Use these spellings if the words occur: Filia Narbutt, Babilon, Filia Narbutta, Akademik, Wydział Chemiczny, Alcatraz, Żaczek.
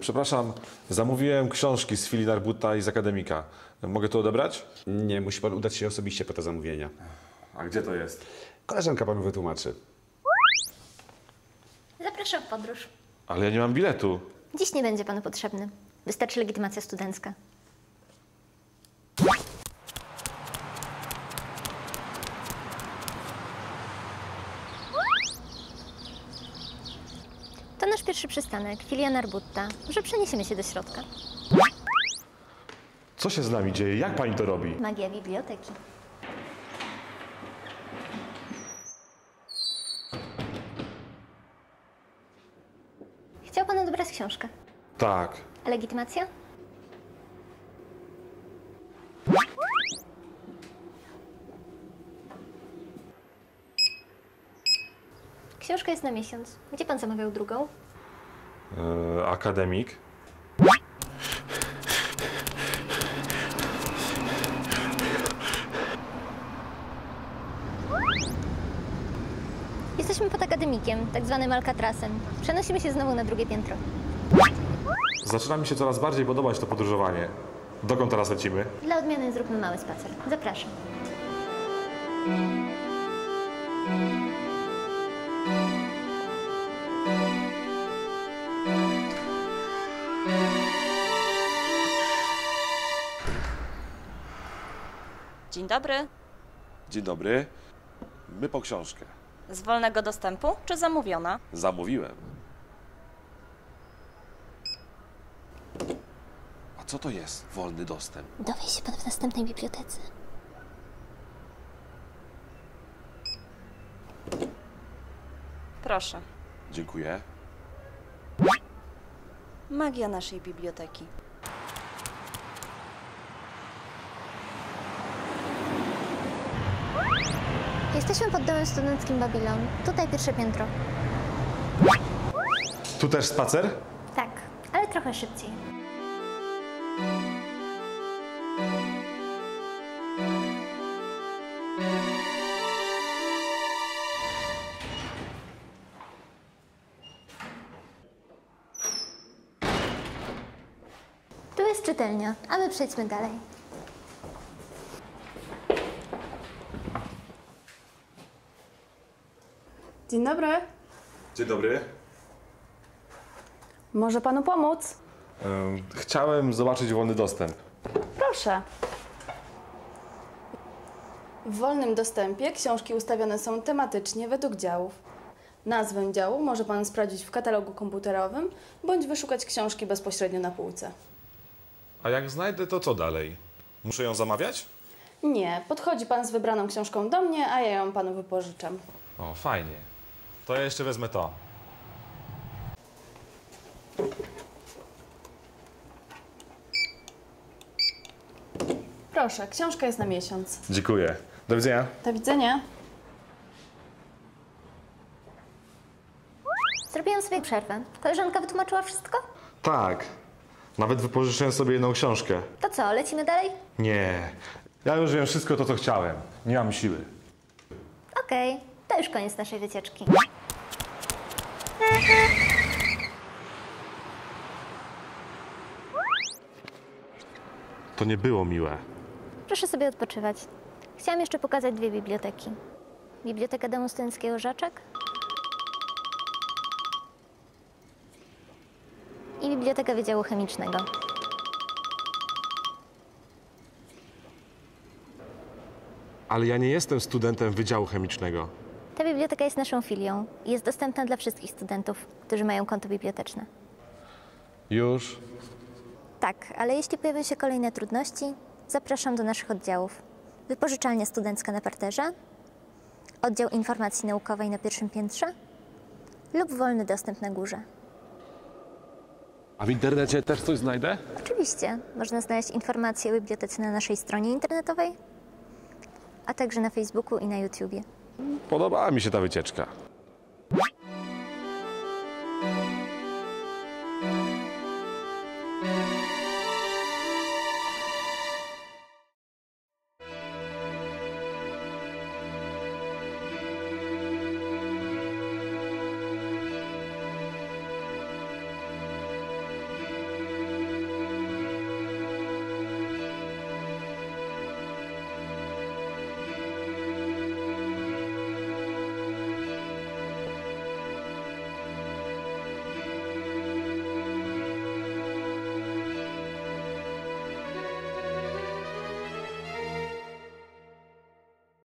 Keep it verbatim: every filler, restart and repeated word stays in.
Przepraszam, zamówiłem książki z Fili Narbuta i z Akademika. Mogę to odebrać? Nie, musi pan udać się osobiście po te zamówienia. A gdzie to jest? Koleżanka panu wytłumaczy. Zapraszam w podróż. Ale ja nie mam biletu. Dziś nie będzie panu potrzebny. Wystarczy legitymacja studencka. To nasz pierwszy przystanek, Filia Narbutta. Może przeniesiemy się do środka. Co się z nami dzieje? Jak pani to robi? Magia biblioteki. Chciał pan odebrać książkę? Tak. A legitymacja? Książka jest na miesiąc. Gdzie pan zamawiał drugą? Yy, akademik. Jesteśmy pod akademikiem, tak zwanym Alcatrazem. Przenosimy się znowu na drugie piętro. Zaczyna mi się coraz bardziej podobać to podróżowanie. Dokąd teraz lecimy? Dla odmiany zróbmy mały spacer. Zapraszam. Dzień dobry. Dzień dobry. My po książkę. Z wolnego dostępu czy zamówiona? Zamówiłem. A co to jest wolny dostęp? Dowie się pan w następnej bibliotece. Proszę. Dziękuję. Magia naszej biblioteki. Jesteśmy pod domem studenckim Babilon. Tutaj pierwsze piętro. Tu też spacer? Tak, ale trochę szybciej. Tu jest czytelnia, a my przejdźmy dalej. Dzień dobry. Dzień dobry. Może panu pomóc? Um, chciałem zobaczyć wolny dostęp. Proszę. W wolnym dostępie książki ustawione są tematycznie według działów. Nazwę działu może pan sprawdzić w katalogu komputerowym bądź wyszukać książki bezpośrednio na półce. A jak znajdę, to co dalej? Muszę ją zamawiać? Nie. Podchodzi pan z wybraną książką do mnie, a ja ją panu wypożyczam. O, fajnie. To ja jeszcze wezmę to. Proszę, książka jest na miesiąc. Dziękuję. Do widzenia. Do widzenia. Zrobiłam sobie przerwę. Koleżanka wytłumaczyła wszystko? Tak. Nawet wypożyczyłem sobie jedną książkę. To co, lecimy dalej? Nie. Ja już wiem wszystko to, co chciałem. Nie mam siły. Okej. Okay. To już koniec naszej wycieczki. To nie było miłe. Proszę sobie odpoczywać. Chciałam jeszcze pokazać dwie biblioteki. Biblioteka Domu Studenckiego Żaczek i Biblioteka Wydziału Chemicznego. Ale ja nie jestem studentem Wydziału Chemicznego. Ta biblioteka jest naszą filią i jest dostępna dla wszystkich studentów, którzy mają konto biblioteczne. Już? Tak, ale jeśli pojawią się kolejne trudności, zapraszam do naszych oddziałów. Wypożyczalnia studencka na parterze, oddział informacji naukowej na pierwszym piętrze lub wolny dostęp na górze. A w internecie też coś znajdę? Oczywiście. Można znaleźć informacje o bibliotece na naszej stronie internetowej, a także na Facebooku i na YouTubie. Podobała mi się ta wycieczka.